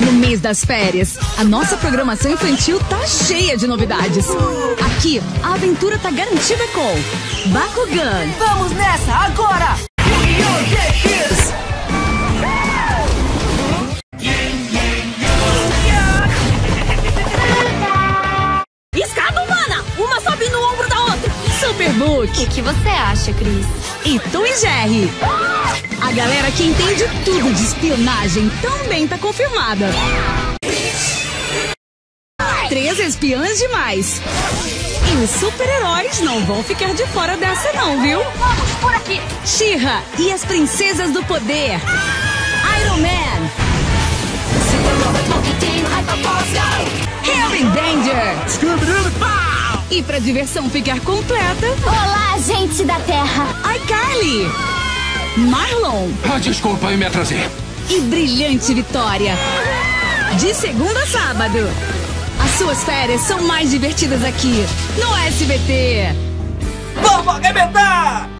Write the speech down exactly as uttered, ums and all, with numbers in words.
No mês das férias, a nossa programação infantil tá cheia de novidades. Aqui, a aventura tá garantida com Bakugan. Vamos nessa agora! Escada humana! Uma sobe no ombro da outra! Superbook! O que, que você acha, Chris? E tu e Jerry! A galera que entende tudo de espionagem também tá confirmada. Três espiãs demais. E os super-heróis não vão ficar de fora dessa não, viu? Vamos por aqui. She-Ra e as Princesas do Poder. Iron Man. Henry Danger. E pra diversão ficar completa... Olá, gente da Terra. Ai, Carly. Marlon. Ah, desculpa, eu me atrasei. E Brilhante Vitória. De segunda a sábado. As suas férias são mais divertidas aqui, no S B T. Vamos arrebentar!